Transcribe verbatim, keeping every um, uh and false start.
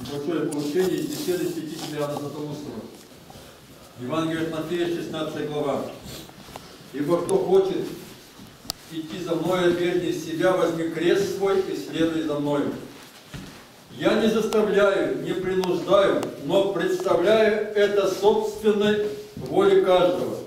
Небольшое получение из беседы святителя Иоанна Златоустова. Евангелие Матфея, шестнадцатая глава. Ибо кто хочет идти за мною, отвергни себя, возьми крест свой и следуй за мною. Я не заставляю, не принуждаю, но представляю это собственной воле каждого.